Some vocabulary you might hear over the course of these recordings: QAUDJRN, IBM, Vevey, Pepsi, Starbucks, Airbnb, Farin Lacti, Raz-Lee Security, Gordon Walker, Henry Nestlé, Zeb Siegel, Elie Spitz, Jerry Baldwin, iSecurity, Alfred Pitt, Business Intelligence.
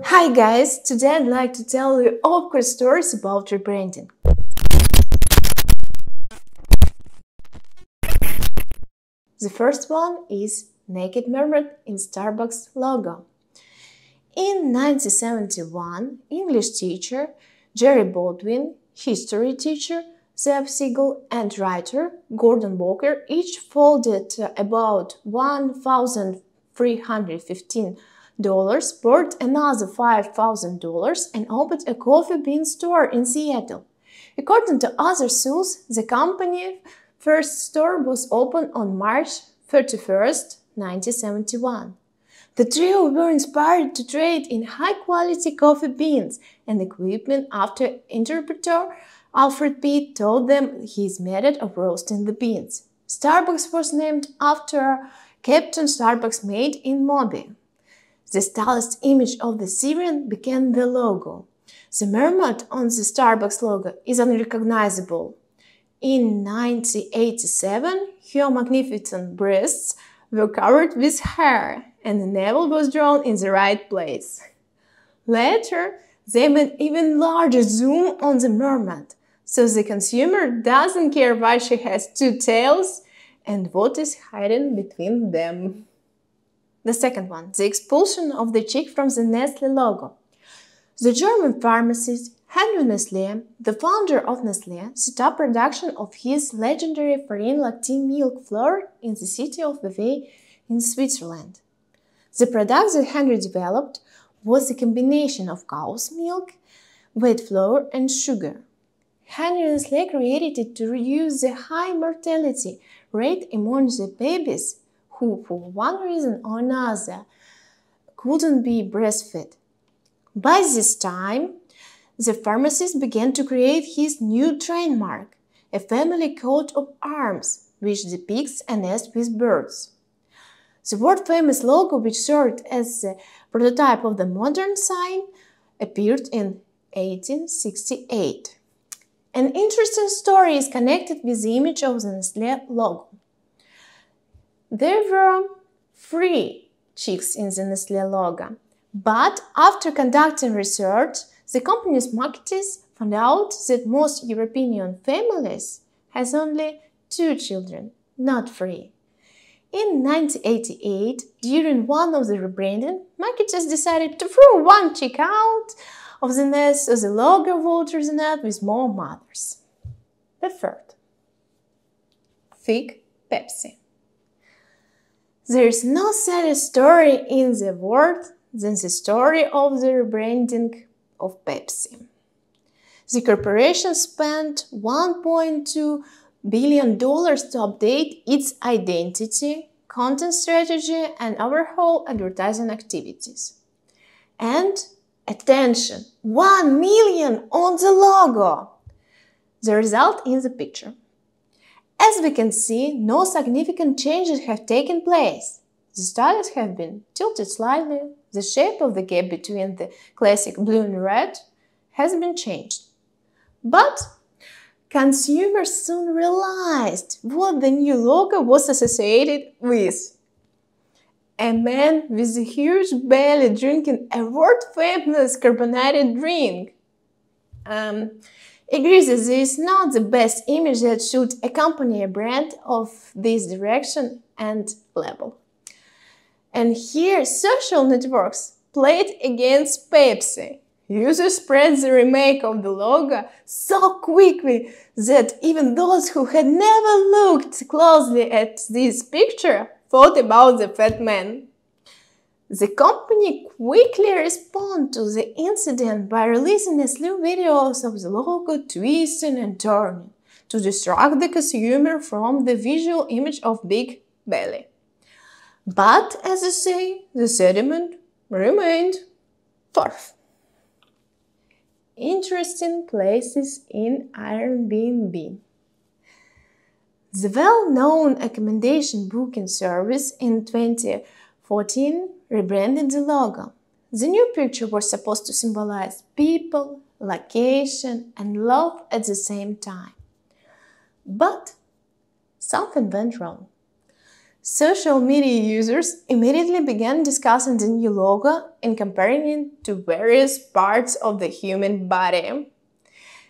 Hi guys, today I'd like to tell you awkward stories about rebranding. The first one is Naked Mermaid in Starbucks logo. In 1971, English teacher Jerry Baldwin, history teacher Zeb Siegel and writer Gordon Walker each folded about $1,315 poured another $5,000 and opened a coffee bean store in Seattle. According to other sources, the company's first store was opened on March 31st, 1971. The trio were inspired to trade in high-quality coffee beans and equipment after entrepreneur Alfred Pitt taught them his method of roasting the beans. Starbucks was named after Captain Starbucks mate in Moby. The stylized image of the Syrian became the logo. The mermaid on the Starbucks logo is unrecognizable. In 1987, her magnificent breasts were covered with hair, and the navel was drawn in the right place. Later, they made even larger zoom on the mermaid, so the consumer doesn't care why she has two tails and what is hidden between them. The second one, the expulsion of the chick from the Nestlé logo. The German pharmacist Henry Nestlé, the founder of Nestlé, set up production of his legendary Farin Lacti milk flour in the city of Vevey in Switzerland. The product that Henry developed was a combination of cow's milk, wheat flour and sugar. Henry Nestlé created it to reduce the high mortality rate among the babies who, for one reason or another, couldn't be breastfed. By this time, the pharmacist began to create his new trademark, a family coat of arms, which depicts a nest with birds. The world-famous logo, which served as the prototype of the modern sign, appeared in 1868. An interesting story is connected with the image of the Nestlé logo. There were 3 chicks in the Nestlé logo, but after conducting research, the company's marketers found out that most European families has only 2 children, not 3. In 1988, during one of the rebranding, marketers decided to throw one chick out of the nest so the logo waters the net with more mothers. The third, Thick Pepsi. There is no sadder story in the world than the story of the rebranding of Pepsi. The corporation spent $1.2 billion to update its identity, content strategy, and overhaul advertising activities. And, attention, 1 million on the logo! The result in the picture. As we can see, no significant changes have taken place. The styles have been tilted slightly, the shape of the gap between the classic blue and red has been changed. But consumers soon realized what the new logo was associated with. A man with a huge belly drinking a world-famous carbonated drink. Agrees that this is not the best image that should accompany a brand of this direction and level. And here social networks played against Pepsi. Users spread the remake of the logo so quickly that even those who had never looked closely at this picture thought about the fat man. The company quickly responded to the incident by releasing a slew videos of the logo twisting and turning to distract the consumer from the visual image of Big Belly. But, as I say, the sediment remained. Fourth, interesting places in Airbnb. The well-known accommodation booking service in 2014 rebranded the logo. The new picture was supposed to symbolize people, location, and love at the same time. But something went wrong. Social media users immediately began discussing the new logo and comparing it to various parts of the human body.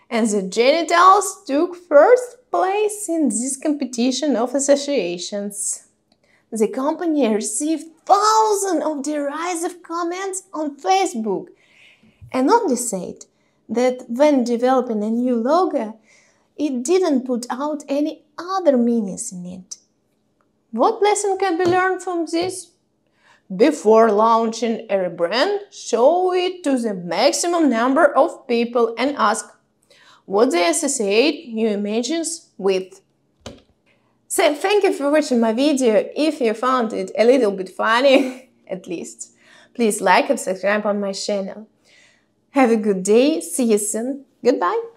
And the genitals took first place in this competition of associations. The company received thousands of derisive comments on Facebook and only said that when developing a new logo, it didn't put out any other meanings in it. What lesson can be learned from this? Before launching a rebrand, show it to the maximum number of people and ask what they associate new images with. So, thank you for watching my video. If you found it a little bit funny, at least, please like and subscribe on my channel. Have a good day. See you soon. Goodbye.